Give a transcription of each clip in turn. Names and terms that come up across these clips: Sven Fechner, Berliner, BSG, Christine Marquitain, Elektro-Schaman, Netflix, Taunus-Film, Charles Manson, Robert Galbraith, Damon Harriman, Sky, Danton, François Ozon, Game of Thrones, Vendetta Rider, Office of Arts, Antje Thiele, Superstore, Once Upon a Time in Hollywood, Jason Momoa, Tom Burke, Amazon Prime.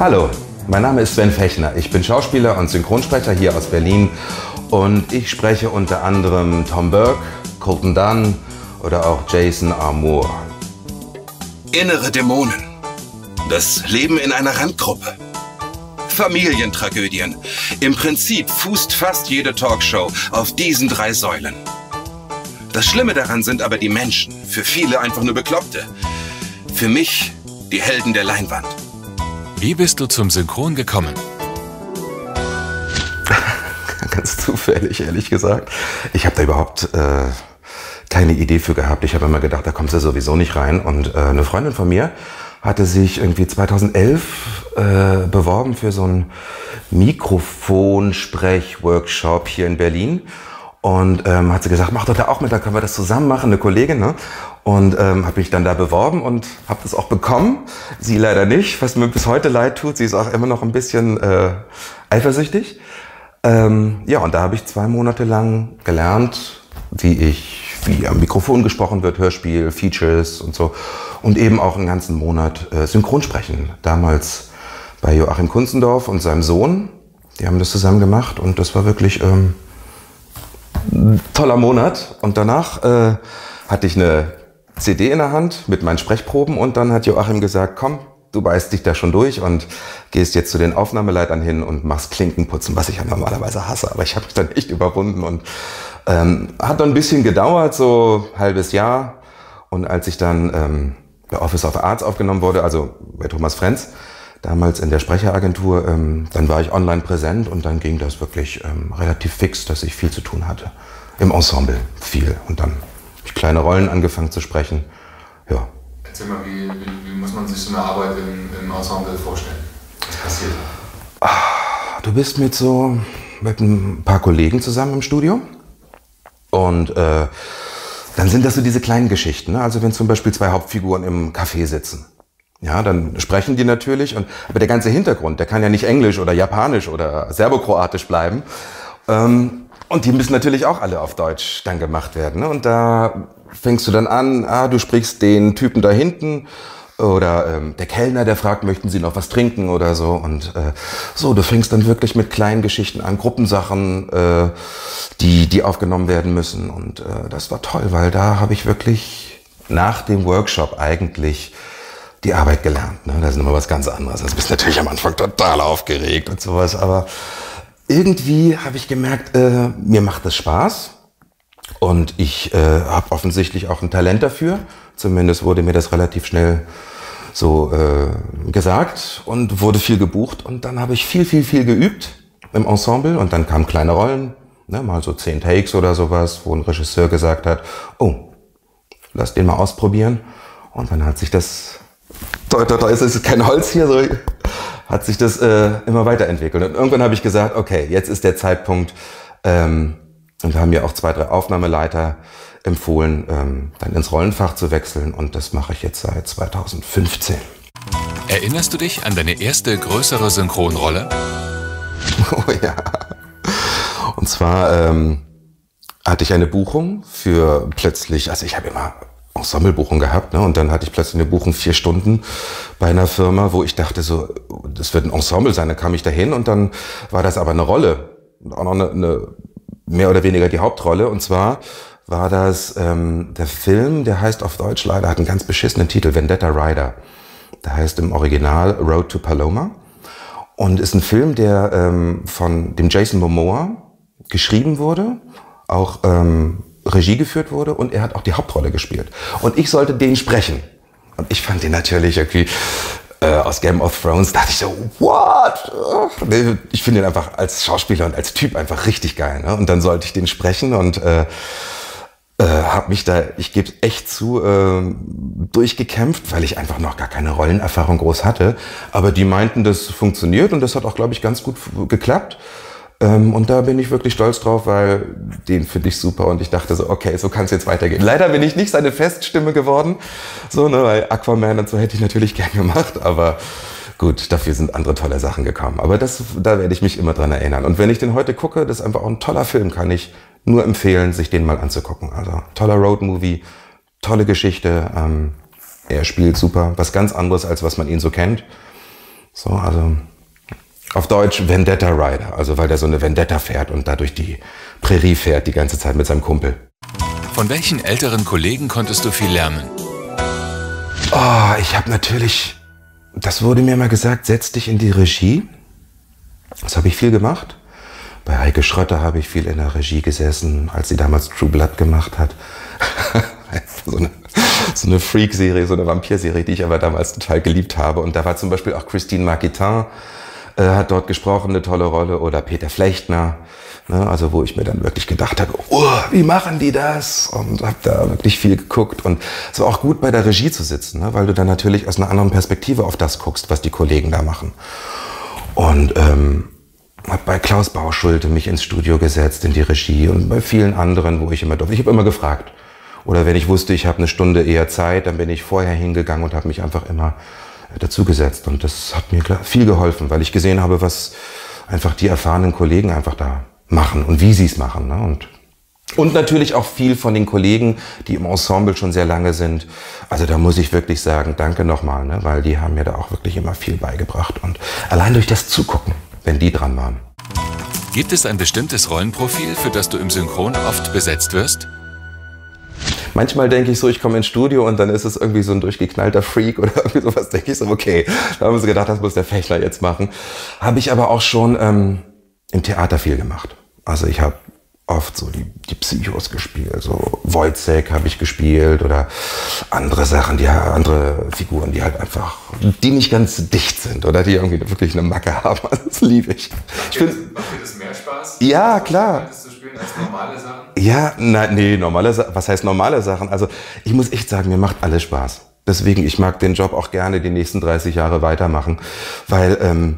Hallo, mein Name ist Sven Fechner. Ich bin Schauspieler und Synchronsprecher hier aus Berlin und ich spreche unter anderem Tom Burke, Colton Dunn oder auch Jason R. Moore. Innere Dämonen. Das Leben in einer Randgruppe. Familientragödien. Im Prinzip fußt fast jede Talkshow auf diesen drei Säulen. Das Schlimme daran sind aber die Menschen. Für viele einfach nur Bekloppte. Für mich die Helden der Leinwand. Wie bist du zum Synchron gekommen? Ganz zufällig, ehrlich gesagt. Ich habe da überhaupt keine Idee für gehabt. Ich habe immer gedacht, da kommst du sowieso nicht rein. Und eine Freundin von mir hatte sich irgendwie 2011 beworben für so einen Mikrofonsprech-Workshop hier in Berlin. Und hat sie gesagt, mach doch da auch mit, dann können wir das zusammen machen, eine Kollegin. Ne? Und habe mich dann da beworben und habe das auch bekommen. Sie leider nicht, was mir bis heute leid tut. Sie ist auch immer noch ein bisschen eifersüchtig. Ja, und da habe ich 2 Monate lang gelernt, wie am Mikrofon gesprochen wird, Hörspiel, Features und so. Und eben auch einen ganzen Monat Synchronsprechen. Damals bei Joachim Kunzendorf und seinem Sohn. Die haben das zusammen gemacht und das war wirklich ein toller Monat. Und danach hatte ich eine CD in der Hand mit meinen Sprechproben und dann hat Joachim gesagt, komm, du beißt dich da schon durch und gehst jetzt zu den Aufnahmeleitern hin und machst Klinkenputzen, was ich ja normalerweise hasse. Aber ich habe mich dann echt überwunden und hat dann ein bisschen gedauert, so ein halbes Jahr. Und als ich dann bei Office of Arts aufgenommen wurde, also bei Thomas Frenz, damals in der Sprecheragentur, dann war ich online präsent und dann ging das wirklich relativ fix, dass ich viel zu tun hatte. Im Ensemble viel. Und dann habe ich kleine Rollen angefangen zu sprechen. Ja. Erzähl mal, wie muss man sich so eine Arbeit im Ensemble vorstellen? Was passiert? Du bist mit ein paar Kollegen zusammen im Studio und dann sind das so diese kleinen Geschichten. Ne? Also wenn zum Beispiel 2 Hauptfiguren im Café sitzen, ja, dann sprechen die natürlich. Aber der ganze Hintergrund, der kann ja nicht Englisch oder Japanisch oder Serbokroatisch bleiben. Und die müssen natürlich auch alle auf Deutsch dann gemacht werden. Ne? Und da fängst du dann an, du sprichst den Typen da hinten oder der Kellner, der fragt, möchten Sie noch was trinken oder so. Und so, du fängst dann wirklich mit kleinen Geschichten an, Gruppensachen, die aufgenommen werden müssen. Und das war toll, weil da habe ich wirklich nach dem Workshop eigentlich die Arbeit gelernt. Ne? Das ist immer was ganz anderes. Das bist natürlich am Anfang total aufgeregt und sowas, aber irgendwie habe ich gemerkt, mir macht das Spaß und ich habe offensichtlich auch ein Talent dafür. Zumindest wurde mir das relativ schnell so gesagt und wurde viel gebucht. Und dann habe ich viel geübt im Ensemble und dann kamen kleine Rollen, ne, mal so 10 Takes oder sowas, wo ein Regisseur gesagt hat, oh, lass den mal ausprobieren. Und dann hat sich das, da ist kein Holz hier, so hat sich das immer weiterentwickelt. Und irgendwann habe ich gesagt, okay, jetzt ist der Zeitpunkt. Und haben mir auch 2, 3 Aufnahmeleiter empfohlen, dann ins Rollenfach zu wechseln. Und das mache ich jetzt seit 2015. Erinnerst du dich an deine erste größere Synchronrolle? Oh ja. Und zwar hatte ich eine Buchung für plötzlich, also ich habe immer Ensemblebuchung gehabt, ne? Und dann hatte ich plötzlich eine Buchung 4 Stunden bei einer Firma, wo ich dachte so, das wird ein Ensemble sein. Dann kam ich dahin und dann war das aber eine Rolle, auch noch eine mehr oder weniger die Hauptrolle. Und zwar war das der Film, der heißt auf Deutsch leider, hat einen ganz beschissenen Titel, Vendetta Rider. Der heißt im Original Road to Paloma und ist ein Film, der von dem Jason Momoa geschrieben wurde, auch Regie geführt wurde und er hat auch die Hauptrolle gespielt. Und ich sollte den sprechen. Und ich fand den natürlich irgendwie aus Game of Thrones, dachte ich so, what? Ich finde ihn einfach als Schauspieler und als Typ einfach richtig geil. Ne? Und dann sollte ich den sprechen und habe mich da, ich gebe echt zu, durchgekämpft, weil ich einfach noch gar keine Rollenerfahrung groß hatte. Aber die meinten, das funktioniert und das hat auch, glaube ich, ganz gut geklappt. Und da bin ich wirklich stolz drauf, weil den finde ich super und ich dachte so, okay, so kann es jetzt weitergehen. Leider bin ich nicht seine Feststimme geworden, so, ne, weil Aquaman und so hätte ich natürlich gern gemacht, aber gut, dafür sind andere tolle Sachen gekommen. Aber da werde ich mich immer dran erinnern. Und wenn ich den heute gucke, das ist einfach auch ein toller Film, kann ich nur empfehlen, sich den mal anzugucken. Also toller Roadmovie, tolle Geschichte, er spielt super, was ganz anderes, als was man ihn so kennt. So, also auf Deutsch Vendetta Rider, also weil der so eine Vendetta fährt und dadurch die Prärie fährt die ganze Zeit mit seinem Kumpel. Von welchen älteren Kollegen konntest du viel lernen? Oh, ich habe natürlich, das wurde mir mal gesagt, setz dich in die Regie. Das habe ich viel gemacht. Bei Heike Schröter habe ich viel in der Regie gesessen, als sie damals True Blood gemacht hat. so eine Freak-Serie, so eine Vampir-Serie, die ich aber damals total geliebt habe. Und da war zum Beispiel auch Christine Marquitain, hat dort gesprochen, eine tolle Rolle. Oder Peter Flechtner, ne? Also wo ich mir dann wirklich gedacht habe, oh, wie machen die das? Und habe da wirklich viel geguckt. Und es war auch gut, bei der Regie zu sitzen, ne? Weil du dann natürlich aus einer anderen Perspektive auf das guckst, was die Kollegen da machen. Und habe bei Klaus Bauschulte mich ins Studio gesetzt, in die Regie und bei vielen anderen, wo ich immer durfte. Ich habe immer gefragt. Oder wenn ich wusste, ich habe eine Stunde eher Zeit, dann bin ich vorher hingegangen und habe mich einfach immer dazugesetzt. Und das hat mir viel geholfen, weil ich gesehen habe, was einfach die erfahrenen Kollegen einfach da machen und wie sie es machen. Ne? Und natürlich auch viel von den Kollegen, die im Ensemble schon sehr lange sind. Also da muss ich wirklich sagen, danke nochmal, ne? Weil die haben mir da auch wirklich immer viel beigebracht. Und allein durch das Zugucken, wenn die dran waren. Gibt es ein bestimmtes Rollenprofil, für das du im Synchron oft besetzt wirst? Manchmal denke ich so, ich komme ins Studio und dann ist es irgendwie so ein durchgeknallter Freak oder irgendwie sowas. Denke ich so, okay, da haben sie gedacht, das muss der Fechner jetzt machen. Habe ich aber auch schon im Theater viel gemacht. Also ich habe oft so die Psychos gespielt, so Woyzeck habe ich gespielt oder andere Sachen, andere Figuren, die halt einfach, die nicht ganz dicht sind oder die irgendwie wirklich eine Macke haben. Also das liebe ich. Macht dir das mehr Spaß? Ja, klar. Als normale Sachen? Ja, nee, normale Sachen. Was heißt normale Sachen? Also ich muss echt sagen, mir macht alles Spaß. Deswegen, ich mag den Job auch gerne die nächsten 30 Jahre weitermachen, weil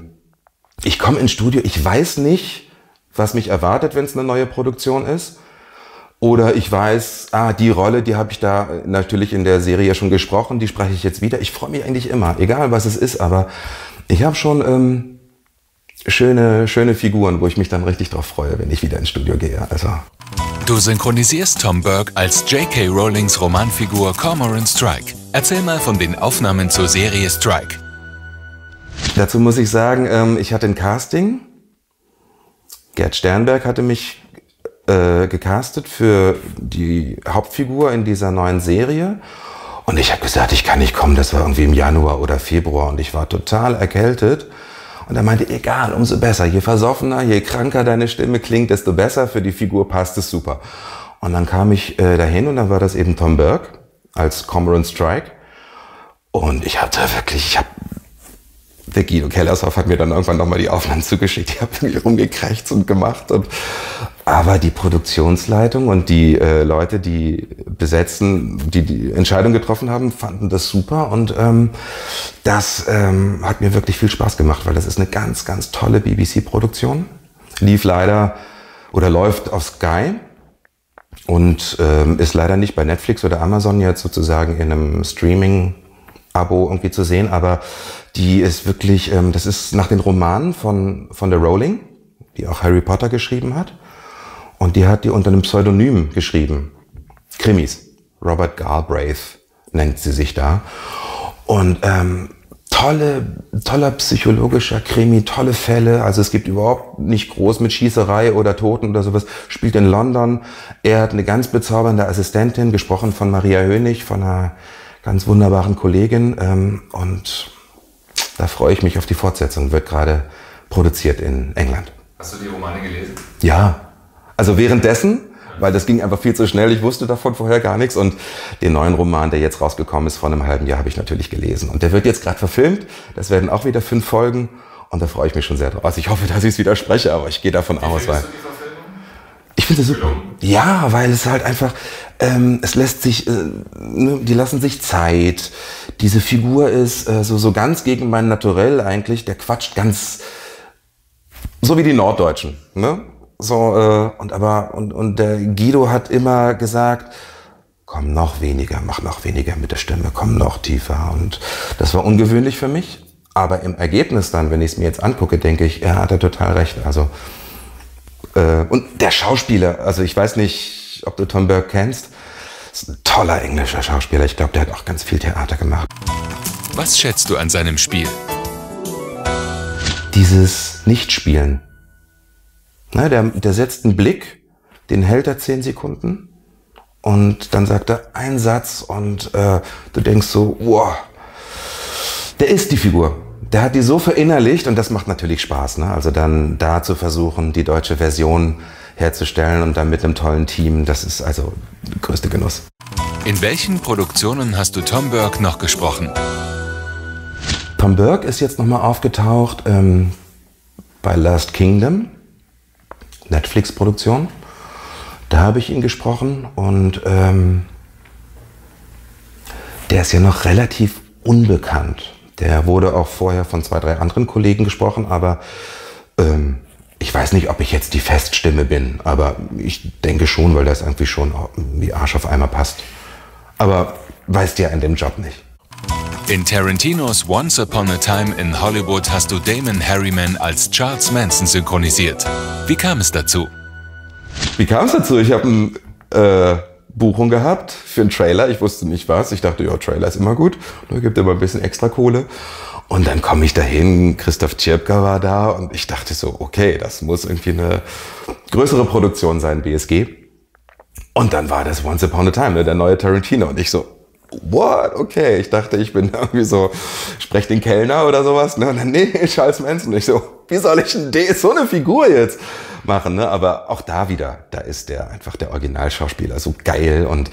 ich komme ins Studio, ich weiß nicht, was mich erwartet, wenn es eine neue Produktion ist. Oder ich weiß, die Rolle, die habe ich da natürlich in der Serie schon gesprochen, die spreche ich jetzt wieder. Ich freue mich eigentlich immer, egal was es ist, aber ich habe schon schöne Figuren, wo ich mich dann richtig drauf freue, wenn ich wieder ins Studio gehe. Also. Du synchronisierst Tom Burke als J.K. Rowlings Romanfigur Cormoran Strike. Erzähl mal von den Aufnahmen zur Serie Strike. Dazu muss ich sagen, ich hatte ein Casting. Gerd Sternberg hatte mich gecastet für die Hauptfigur in dieser neuen Serie. Und ich habe gesagt, ich kann nicht kommen. Das war irgendwie im Januar oder Februar und ich war total erkältet. Und er meinte, egal, umso besser. Je versoffener, je kranker deine Stimme klingt, desto besser. Für die Figur passt es super. Und dann kam ich dahin und dann war das eben Tom Burke als Cormoran Strike. Und ich habe da wirklich, der Guido Kellershoff hat mir dann irgendwann nochmal die Aufnahmen zugeschickt. Ich habe mich rumgekrächzt und gemacht. Aber die Produktionsleitung und die Leute, die besetzen, die Entscheidung getroffen haben, fanden das super. Und das hat mir wirklich viel Spaß gemacht, weil das ist eine ganz, ganz tolle BBC-Produktion. Lief leider oder läuft auf Sky und ist leider nicht bei Netflix oder Amazon jetzt sozusagen in einem Streaming-Abo irgendwie zu sehen, aber die ist wirklich, das ist nach den Romanen von der Rowling, die auch Harry Potter geschrieben hat. Und die hat die unter einem Pseudonym geschrieben. Krimis. Robert Galbraith nennt sie sich da. Und toller psychologischer Krimi, tolle Fälle. Also es gibt überhaupt nicht groß mit Schießerei oder Toten oder sowas. Spielt in London. Er hat eine ganz bezaubernde Assistentin, gesprochen von Maria Hönig, von einer ganz wunderbaren Kollegin. Und da freue ich mich auf die Fortsetzung. Wird gerade produziert in England. Hast du die Romane gelesen? Ja. Also währenddessen, weil das ging einfach viel zu schnell. Ich wusste davon vorher gar nichts. Und den neuen Roman, der jetzt rausgekommen ist, vor einem halben Jahr, habe ich natürlich gelesen. Und der wird jetzt gerade verfilmt. Das werden auch wieder 5 Folgen. Und da freue ich mich schon sehr drauf. Also ich hoffe, dass ich es wieder spreche, aber ich gehe davon aus. Weil ich finde es super. Ja, weil es halt einfach, es lässt sich, die lassen sich Zeit. Diese Figur ist so ganz gegen mein Naturell eigentlich. Der quatscht ganz, so wie die Norddeutschen, ne? So, und der Guido hat immer gesagt, komm noch weniger, mach noch weniger mit der Stimme, komm noch tiefer. Und das war ungewöhnlich für mich. Aber im Ergebnis dann, wenn ich es mir jetzt angucke, denke ich, ja, hat er total recht. Also, und der Schauspieler, also ich weiß nicht, ob du Tom Burke kennst, ist ein toller englischer Schauspieler. Ich glaube, der hat auch ganz viel Theater gemacht. Was schätzt du an seinem Spiel? dieses Nichtspielen. Na, der setzt einen Blick, den hält er 10 Sekunden und dann sagt er einen Satz und du denkst so, wow, der ist die Figur. Der hat die so verinnerlicht und das macht natürlich Spaß. Ne? Also dann da zu versuchen, die deutsche Version herzustellen und dann mit einem tollen Team, das ist also der größte Genuss. In welchen Produktionen hast du Tom Burke noch gesprochen? Tom Burke ist jetzt nochmal aufgetaucht bei Last Kingdom, Netflix-Produktion. Da habe ich ihn gesprochen und der ist ja noch relativ unbekannt. Der wurde auch vorher von 2, 3 anderen Kollegen gesprochen, aber ich weiß nicht, ob ich jetzt die Feststimme bin, aber ich denke schon, weil das irgendwie schon wie Arsch auf Eimer passt. Aber weißt ja in dem Job nicht. In Tarantinos Once Upon a Time in Hollywood hast du Damon Harriman als Charles Manson synchronisiert. Wie kam es dazu? Wie kam es dazu? Ich habe eine Buchung gehabt für einen Trailer. Ich wusste nicht was. Ich dachte, ja, Trailer ist immer gut. Da gibt immer ein bisschen extra Kohle. Und dann komme ich dahin, Christoph Cierpka war da und ich dachte so, okay, das muss irgendwie eine größere Produktion sein, BSG. Und dann war das Once Upon a Time, der neue Tarantino. Und ich so, what? Okay, ich dachte, ich bin irgendwie so, sprech den Kellner oder sowas. Ne? Und dann, nee, Charles Manson. Und ich so, wie soll ich denn so eine Figur jetzt machen? Ne? Aber auch da wieder, da ist der einfach der Originalschauspieler so geil. Und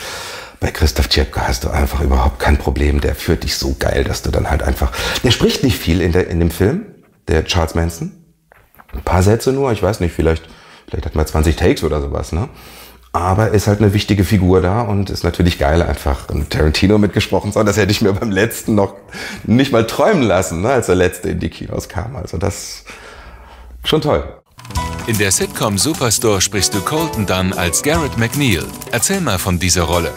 bei Christoph Cierpka hast du einfach überhaupt kein Problem. Der führt dich so geil, dass du dann halt einfach... Der spricht nicht viel in dem Film, der Charles Manson. Ein paar Sätze nur, ich weiß nicht, vielleicht hatten wir 20 Takes oder sowas, ne? Aber ist halt eine wichtige Figur da und ist natürlich geil, einfach und Tarantino mitgesprochen zu haben. Das hätte ich mir beim letzten noch nicht mal träumen lassen, ne, als der letzte in die Kinos kam. Also das schon toll. In der Sitcom Superstore sprichst du Colton Dunn als Garrett McNeil. Erzähl mal von dieser Rolle.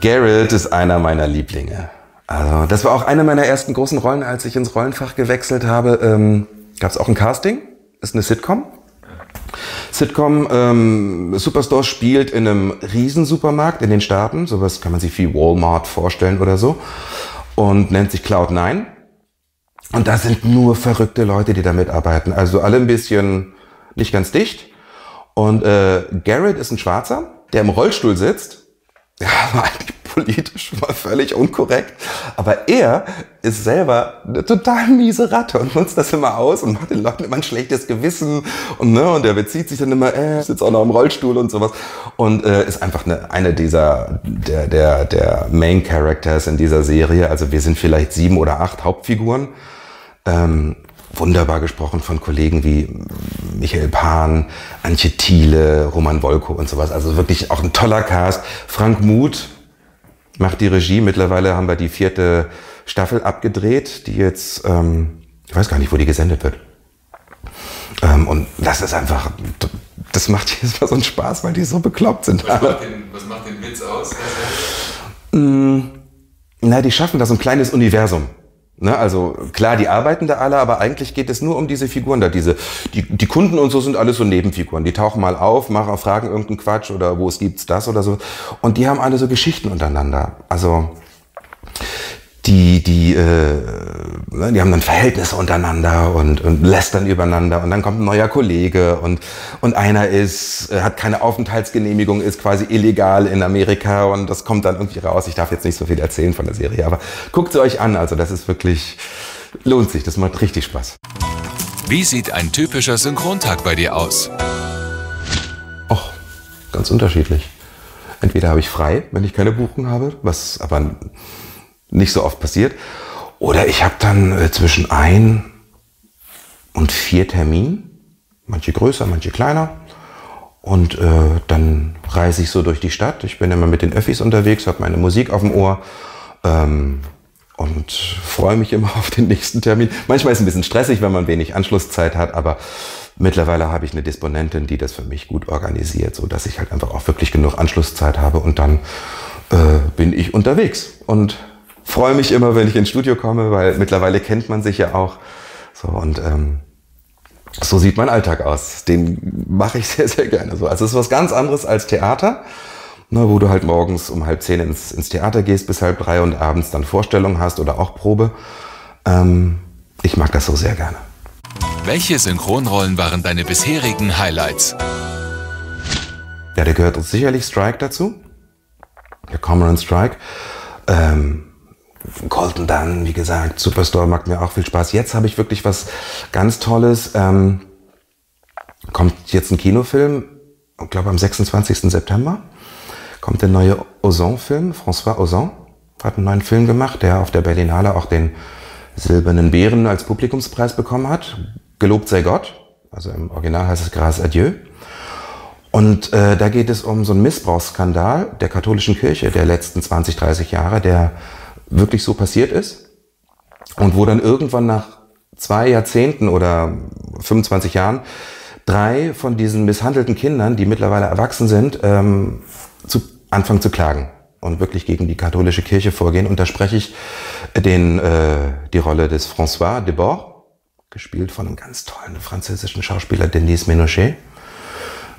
Garrett ist einer meiner Lieblinge. Also das war auch eine meiner ersten großen Rollen, als ich ins Rollenfach gewechselt habe. Gab es auch ein Casting, ist eine Sitcom. Superstore spielt in einem Riesensupermarkt in den Staaten, sowas kann man sich wie Walmart vorstellen oder so, und nennt sich Cloud9. Und da sind nur verrückte Leute, die da mitarbeiten, also alle ein bisschen nicht ganz dicht. Und Garrett ist ein Schwarzer, der im Rollstuhl sitzt, ja, war eigentlich politisch mal völlig unkorrekt, aber er ist selber eine total miese Ratte und nutzt das immer aus und macht den Leuten immer ein schlechtes Gewissen und, ne, und er bezieht sich dann immer, sitzt auch noch im Rollstuhl und sowas und ist einfach eine dieser der Main Characters in dieser Serie. Also wir sind vielleicht 7 oder 8 Hauptfiguren, wunderbar gesprochen von Kollegen wie Michael Pan, Antje Thiele, Roman Wolko und sowas, also wirklich auch ein toller Cast. Frank Muth macht die Regie. Mittlerweile haben wir die 4. Staffel abgedreht, die jetzt, ich weiß gar nicht, wo die gesendet wird. Und das ist einfach, das macht jedes Mal so einen Spaß, weil die so bekloppt sind. Was macht den Witz aus? Na, die schaffen da so ein kleines Universum. Ne, also klar, die arbeiten da alle, aber eigentlich geht es nur um diese Figuren da. Die Kunden und so sind alles so Nebenfiguren. Die tauchen mal auf, fragen irgendeinen Quatsch oder wo es gibt's das oder so. Und die haben alle so Geschichten untereinander. Also die haben dann Verhältnisse untereinander und lästern übereinander und dann kommt ein neuer Kollege und einer hat keine Aufenthaltsgenehmigung, ist quasi illegal in Amerika und das kommt dann irgendwie raus. Ich darf jetzt nicht so viel erzählen von der Serie, aber guckt sie euch an. Also das ist wirklich, lohnt sich, das macht richtig Spaß. Wie sieht ein typischer Synchrontag bei dir aus? Och, ganz unterschiedlich. Entweder habe ich frei, wenn ich keine Buchung habe, was aber nicht so oft passiert. Oder ich habe dann zwischen 1 und 4 Termine, manche größer, manche kleiner. Und dann reise ich so durch die Stadt. Ich bin immer mit den Öffis unterwegs, habe meine Musik auf dem Ohr und freue mich immer auf den nächsten Termin. Manchmal ist es ein bisschen stressig, wenn man wenig Anschlusszeit hat, aber mittlerweile habe ich eine Disponentin, die das für mich gut organisiert, sodass ich halt einfach auch wirklich genug Anschlusszeit habe und dann bin ich unterwegs und freue mich immer, wenn ich ins Studio komme, weil mittlerweile kennt man sich ja auch. So, und so sieht mein Alltag aus. Den mache ich sehr, sehr gerne so. Also es ist was ganz anderes als Theater, ne, wo du halt morgens um 9:30 ins Theater gehst bis 14:30 und abends dann Vorstellung hast oder auch Probe. Ich mag das so sehr gerne. Welche Synchronrollen waren deine bisherigen Highlights? Ja, da gehört uns sicherlich Strike dazu. Der Cormoran Strike. Colton Dunn, wie gesagt, Superstore macht mir auch viel Spaß. Jetzt habe ich wirklich was ganz Tolles. Kommt jetzt ein Kinofilm, ich glaube am 26. September, kommt der neue Ozon-Film. François Ozon hat einen neuen Film gemacht, der auf der Berlinale auch den Silbernen Bären als Publikumspreis bekommen hat. Gelobt sei Gott. Also im Original heißt es Grâce à Dieu. Und da geht es um so einen Missbrauchsskandal der katholischen Kirche der letzten 20, 30 Jahre, der wirklich so passiert ist und wo dann irgendwann nach 2 Jahrzehnten oder 25 Jahren 3 von diesen misshandelten Kindern, die mittlerweile erwachsen sind, anfangen zu klagen und wirklich gegen die katholische Kirche vorgehen. Und da spreche ich die Rolle des François Debord, gespielt von einem ganz tollen französischen Schauspieler Denis Ménochet.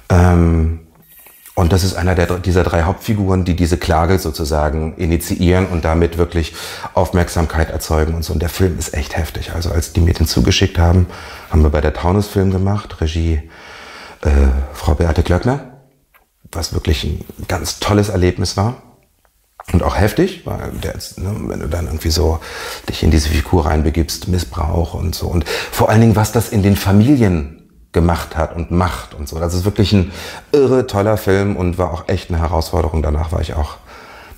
Und das ist einer dieser 3 Hauptfiguren, die diese Klage sozusagen initiieren und damit wirklich Aufmerksamkeit erzeugen und so. Und der Film ist echt heftig. Also als die mir den zugeschickt haben, haben wir bei der Taunus-Film gemacht, Regie Frau Beate Glöckner, was wirklich ein ganz tolles Erlebnis war und auch heftig, weil wenn du dann irgendwie so dich in diese Figur reinbegibst, Missbrauch und so. Und vor allen Dingen, was das in den Familien gemacht hat und macht und so. Das ist wirklich ein irre toller Film und war auch echt eine Herausforderung. Danach war ich auch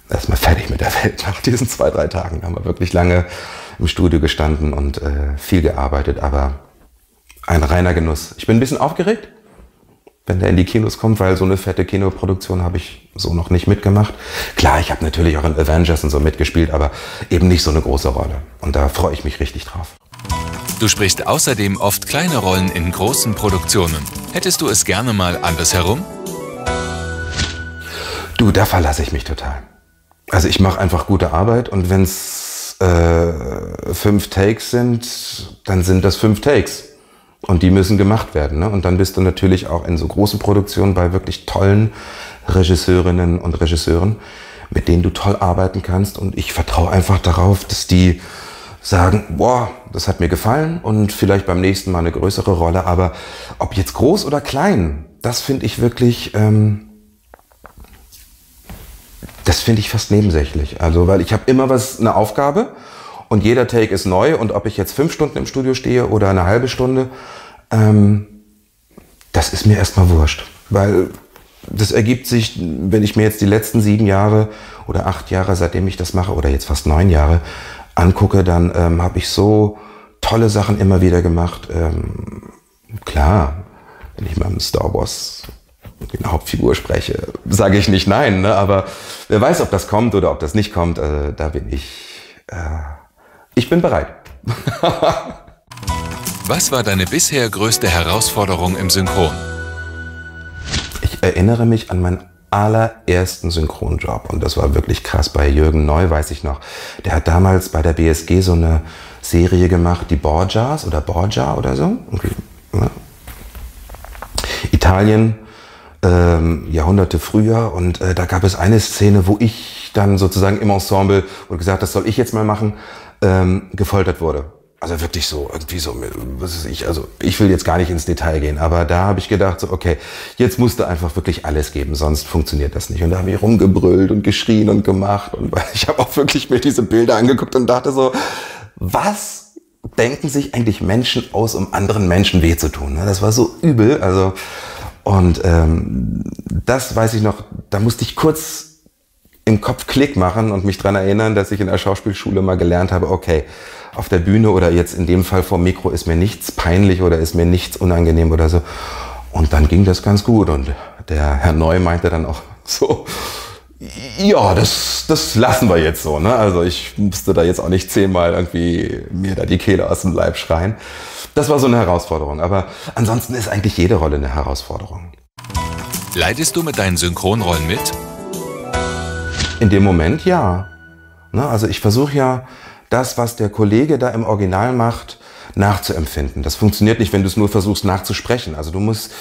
erstmal fertig mit der Welt nach diesen 2, 3 Tagen. Da haben wir wirklich lange im Studio gestanden und viel gearbeitet, aber ein reiner Genuss. Ich bin ein bisschen aufgeregt, wenn der in die Kinos kommt, weil so eine fette Kinoproduktion habe ich so noch nicht mitgemacht. Klar, ich habe natürlich auch in Avengers und so mitgespielt, aber eben nicht so eine große Rolle. Und da freue ich mich richtig drauf. Du sprichst außerdem oft kleine Rollen in großen Produktionen. Hättest du es gerne mal andersherum? Du, da verlasse ich mich total. Also ich mache einfach gute Arbeit und wenn es 5 Takes sind, dann sind das 5 Takes. Und die müssen gemacht werden. Ne? Und dann bist du natürlich auch in so großen Produktionen bei wirklich tollen Regisseurinnen und Regisseuren, mit denen du toll arbeiten kannst. Und ich vertraue einfach darauf, dass die sagen, boah, das hat mir gefallen und vielleicht beim nächsten Mal eine größere Rolle. Aber ob jetzt groß oder klein, das finde ich wirklich, das finde ich fast nebensächlich. Also, weil ich habe immer eine Aufgabe und jeder Take ist neu. Und ob ich jetzt 5 Stunden im Studio stehe oder eine halbe Stunde, das ist mir erstmal wurscht. Weil das ergibt sich, wenn ich mir jetzt die letzten 7 Jahre oder 8 Jahre, seitdem ich das mache, oder jetzt fast 9 Jahre, angucke, dann habe ich so tolle Sachen immer wieder gemacht. Klar, wenn ich mal im Star Wars mit der Hauptfigur spreche, sage ich nicht nein, ne? Aber wer weiß, ob das kommt oder ob das nicht kommt, da bin ich, ich bin bereit. Was war deine bisher größte Herausforderung im Synchron? Ich erinnere mich an meinen allerersten Synchronjob und das war wirklich krass. Bei Jürgen Neu, weiß ich noch, der hat damals bei der BSG so eine Serie gemacht, die Borgias oder Borgia oder so. Okay. Ja. Italien, Jahrhunderte früher, und da gab es eine Szene, wo ich dann sozusagen im Ensemble und gesagt, das soll ich jetzt mal machen, gefoltert wurde. Also wirklich so, irgendwie so, was weiß ich, also ich will jetzt gar nicht ins Detail gehen, aber da habe ich gedacht, so, okay, jetzt musst du einfach wirklich alles geben, sonst funktioniert das nicht. Und da habe ich rumgebrüllt und geschrien und gemacht und ich habe auch wirklich mir diese Bilder angeguckt und dachte so, was denken sich eigentlich Menschen aus, um anderen Menschen weh zu tun? Das war so übel, also, und das weiß ich noch, da musste ich kurz im Kopf Klick machen und mich daran erinnern, dass ich in der Schauspielschule mal gelernt habe, okay, auf der Bühne oder jetzt in dem Fall vor dem Mikro ist mir nichts peinlich oder ist mir nichts unangenehm oder so. Und dann ging das ganz gut und der Herr Neu meinte dann auch so, ja, das lassen wir jetzt so. Ne? Also ich musste da jetzt auch nicht 10-mal irgendwie mir da die Kehle aus dem Leib schreien. Das war so eine Herausforderung, aber ansonsten ist eigentlich jede Rolle eine Herausforderung. Leidest du mit deinen Synchronrollen mit? In dem Moment ja. Ne? Also ich versuche ja, das, was der Kollege da im Original macht, nachzuempfinden. Das funktioniert nicht, wenn du es nur versuchst nachzusprechen. Also du musst,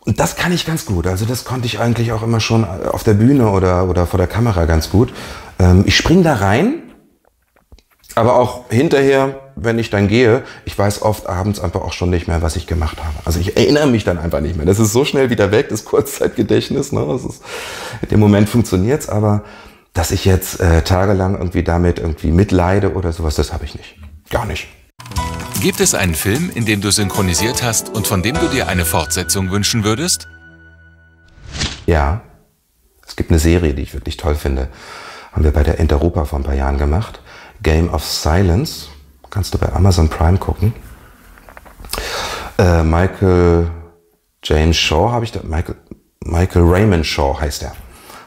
und das kann ich ganz gut. Also das konnte ich eigentlich auch immer schon auf der Bühne oder vor der Kamera ganz gut. Ich springe da rein Aber auch hinterher, wenn ich dann gehe, ich weiß oft abends einfach auch schon nicht mehr, was ich gemacht habe. Also ich erinnere mich dann einfach nicht mehr. Das ist so schnell wieder weg, das Kurzzeitgedächtnis. Ne? Das ist, in dem Moment funktioniert's, aber dass ich jetzt tagelang irgendwie damit mitleide oder sowas, das habe ich nicht. Gar nicht. Gibt es einen Film, in dem du synchronisiert hast und von dem du dir eine Fortsetzung wünschen würdest? Ja, es gibt eine Serie, die ich wirklich toll finde. Haben wir bei der Interopa vor ein paar Jahren gemacht. Game of Silence. Kannst du bei Amazon Prime gucken. Michael James Shaw habe ich da. Michael Raymond Shaw heißt er.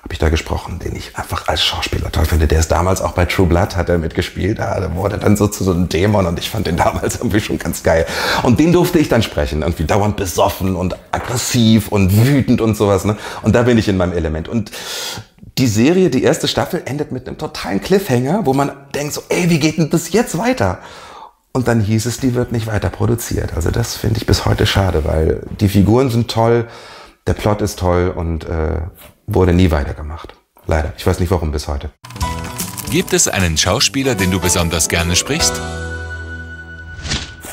Habe ich da gesprochen, den ich einfach als Schauspieler toll finde. Der ist damals auch bei True Blood, hat er mitgespielt. Da wurde dann so zu so einem Dämon und ich fand den damals irgendwie schon ganz geil. Und den durfte ich dann sprechen. Irgendwie dauernd besoffen und aggressiv und wütend und sowas. Ne? Und da bin ich in meinem Element. Und die Serie, die erste Staffel, endet mit einem totalen Cliffhanger, wo man denkt so, ey, wie geht denn das jetzt weiter? Und dann hieß es, die wird nicht weiter produziert. Also das finde ich bis heute schade, weil die Figuren sind toll, der Plot ist toll und wurde nie weitergemacht. Leider. Ich weiß nicht, warum bis heute. Gibt es einen Schauspieler, den du besonders gerne sprichst?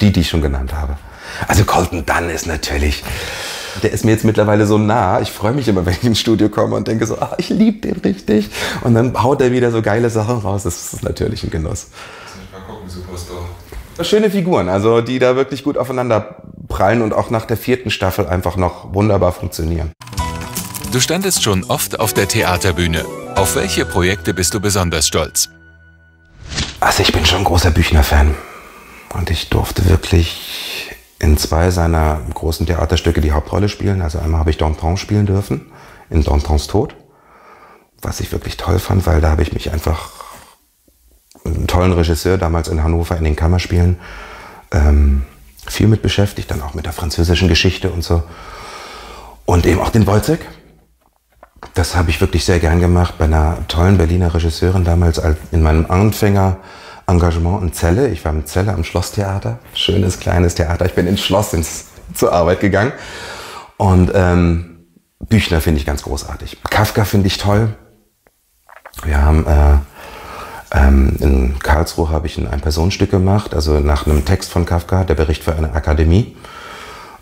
Die ich schon genannt habe. Also Colton Dunn ist natürlich... Der ist mir jetzt mittlerweile so nah. Ich freue mich immer, wenn ich ins Studio komme und denke so, ah, ich liebe den richtig. Und dann haut er wieder so geile Sachen raus. Das ist natürlich ein Genuss. Mal gucken, Superstore. Schöne Figuren, also die da wirklich gut aufeinander prallen und auch nach der 4. Staffel einfach noch wunderbar funktionieren. Du standest schon oft auf der Theaterbühne. Auf welche Projekte bist du besonders stolz? Also ich bin schon ein großer Büchner-Fan. Und ich durfte wirklich in 2 seiner großen Theaterstücke die Hauptrolle spielen. Also einmal habe ich Danton spielen dürfen, in Dantons Tod, was ich wirklich toll fand, weil da habe ich mich einfach mit einem tollen Regisseur damals in Hannover in den Kammerspielen viel mit beschäftigt, dann auch mit der französischen Geschichte und so. Und eben auch den Woyzeck. Das habe ich wirklich sehr gern gemacht bei einer tollen Berliner Regisseurin damals in meinem Anfänger Engagement in Celle. Ich war in Celle am Schlosstheater. Schönes, kleines Theater. Ich bin ins Schloss zur Arbeit gegangen. Und Büchner finde ich ganz großartig. Kafka finde ich toll. Wir haben in Karlsruhe habe ich ein Ein-Personen-Stück gemacht, also nach einem Text von Kafka, der Bericht für eine Akademie.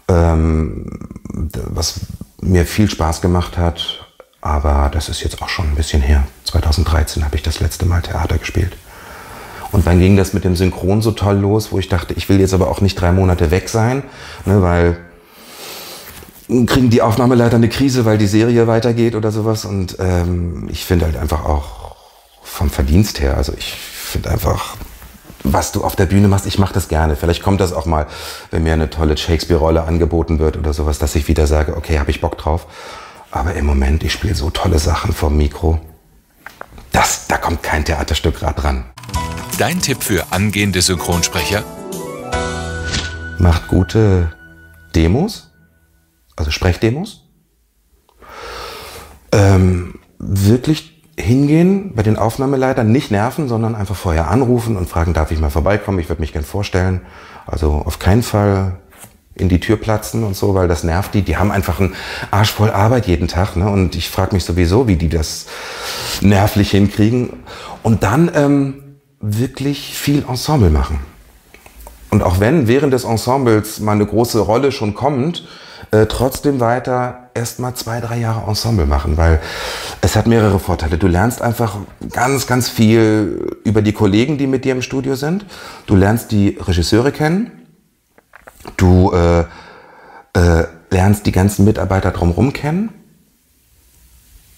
Was mir viel Spaß gemacht hat, aber das ist jetzt auch schon ein bisschen her. 2013 habe ich das letzte Mal Theater gespielt. Und dann ging das mit dem Synchron so toll los, wo ich dachte, ich will jetzt aber auch nicht 3 Monate weg sein, ne, weil kriegen die Aufnahmeleiter eine Krise, weil die Serie weitergeht oder sowas. Und ich finde halt einfach auch vom Verdienst her, also ich finde einfach, was du auf der Bühne machst, ich mache das gerne. Vielleicht kommt das auch mal, wenn mir eine tolle Shakespeare-Rolle angeboten wird oder sowas, dass ich wieder sage, okay, habe ich Bock drauf. Aber im Moment, ich spiele so tolle Sachen vom Mikro, da kommt kein Theaterstück gerade ran. Dein Tipp für angehende Synchronsprecher? Macht gute Demos, also Sprechdemos. Wirklich hingehen bei den Aufnahmeleitern, nicht nerven, sondern einfach vorher anrufen und fragen, darf ich mal vorbeikommen, ich würde mich gern vorstellen. Also auf keinen Fall in die Tür platzen und so, weil das nervt die. Die haben einfach einen Arsch voll Arbeit jeden Tag, ne? Und ich frage mich sowieso, wie die das nervlich hinkriegen. Und dann wirklich viel Ensemble machen. Und auch wenn während des Ensembles mal eine große Rolle schon kommt, trotzdem weiter erstmal 2-3 Jahre Ensemble machen, weil es hat mehrere Vorteile. Du lernst einfach ganz, ganz viel über die Kollegen, die mit dir im Studio sind. Du lernst die Regisseure kennen. Du lernst die ganzen Mitarbeiter drumherum kennen.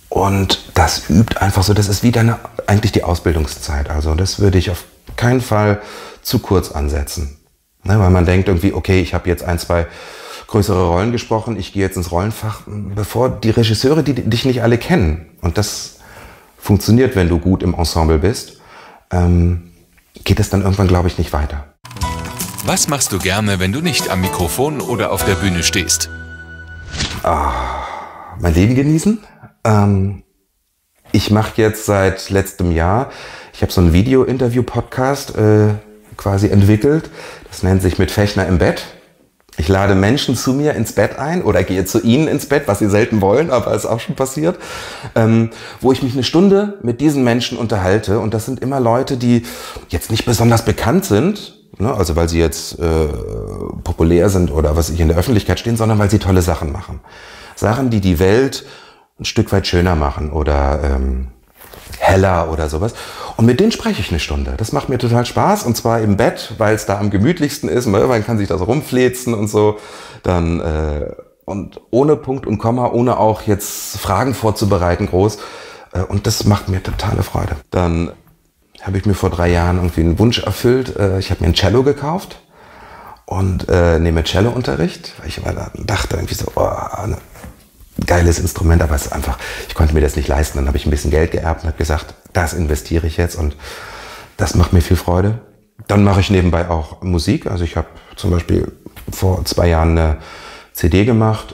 Und das übt einfach so, das ist wie deine, eigentlich die Ausbildungszeit. Also das würde ich auf keinen Fall zu kurz ansetzen. Ne, weil man denkt irgendwie, okay, ich habe jetzt 1, 2 größere Rollen gesprochen, ich gehe jetzt ins Rollenfach, bevor die Regisseure, die dich nicht alle kennen. Und das funktioniert, wenn du gut im Ensemble bist, geht es dann irgendwann, glaube ich, nicht weiter. Was machst du gerne, wenn du nicht am Mikrofon oder auf der Bühne stehst? Mein Leben genießen. Ich mache jetzt seit letztem Jahr, ich habe so einen Video-Interview-Podcast quasi entwickelt. Das nennt sich Mit Fechner im Bett. Ich lade Menschen zu mir ins Bett ein oder gehe zu ihnen ins Bett, was sie selten wollen, aber ist auch schon passiert, wo ich mich eine Stunde mit diesen Menschen unterhalte. Und das sind immer Leute, die jetzt nicht besonders bekannt sind, ne, also weil sie jetzt populär sind oder was ich in der Öffentlichkeit stehen, sondern weil sie tolle Sachen machen. Sachen, die die Welt ein Stück weit schöner machen oder heller oder sowas. Und mit denen spreche ich eine Stunde. Das macht mir total Spaß, und zwar im Bett, weil es da am gemütlichsten ist. Man kann sich da so rumfläzen und so. Dann und ohne Punkt und Komma, ohne auch jetzt Fragen vorzubereiten groß. Und das macht mir totale Freude. Dann habe ich mir vor 3 Jahren irgendwie einen Wunsch erfüllt. Ich habe mir ein Cello gekauft und nehme Cellounterricht, weil ich immer dachte irgendwie so, oh, ne, geiles Instrument, aber es ist einfach, ich konnte mir das nicht leisten. Dann habe ich ein bisschen Geld geerbt und habe gesagt, das investiere ich jetzt, und das macht mir viel Freude. Dann mache ich nebenbei auch Musik. Also ich habe zum Beispiel vor 2 Jahren eine CD gemacht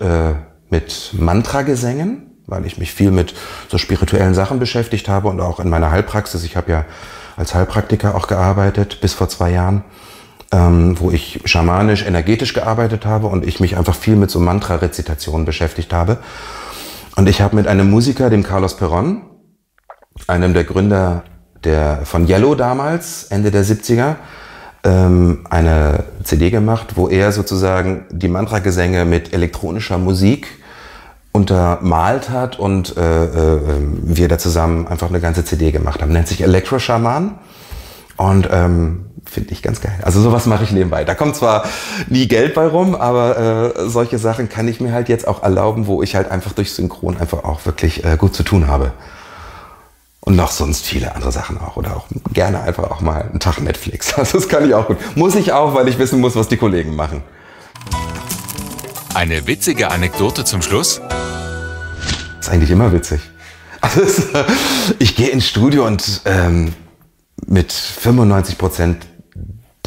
mit Mantragesängen, weil ich mich viel mit so spirituellen Sachen beschäftigt habe und auch in meiner Heilpraxis. Ich habe ja als Heilpraktiker auch gearbeitet bis vor 2 Jahren. Wo ich schamanisch, energetisch gearbeitet habe und ich mich einfach viel mit so Mantra-Rezitationen beschäftigt habe. Und ich habe mit einem Musiker, dem Carlos Perron, einem der Gründer von Yellow damals, Ende der 70er, eine CD gemacht, wo er sozusagen die Mantra-Gesänge mit elektronischer Musik untermalt hat, und wir da zusammen einfach eine ganze CD gemacht haben. Nennt sich Elektro-Schaman. Und finde ich ganz geil. Also sowas mache ich nebenbei. Da kommt zwar nie Geld bei rum, aber solche Sachen kann ich mir halt jetzt auch erlauben, wo ich halt einfach durch Synchron einfach auch wirklich gut zu tun habe. Und noch sonst viele andere Sachen auch. Oder auch gerne einfach auch mal einen Tag Netflix. Also das kann ich auch gut. Muss ich auch, weil ich wissen muss, was die Kollegen machen. Eine witzige Anekdote zum Schluss? Ist eigentlich immer witzig. Also ich gehe ins Studio und mit 95%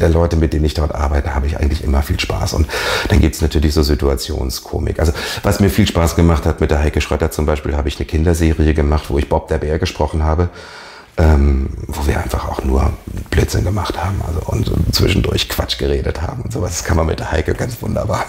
der Leute, mit denen ich dort arbeite, habe ich eigentlich immer viel Spaß. Und dann gibt es natürlich so Situationskomik. Also was mir viel Spaß gemacht hat, mit der Heike Schröter zum Beispiel, habe ich eine Kinderserie gemacht, wo ich Bob der Bär gesprochen habe, wo wir einfach auch nur Blödsinn gemacht haben, also, und zwischendurch Quatsch geredet haben und sowas. Das kann man mit der Heike ganz wunderbar.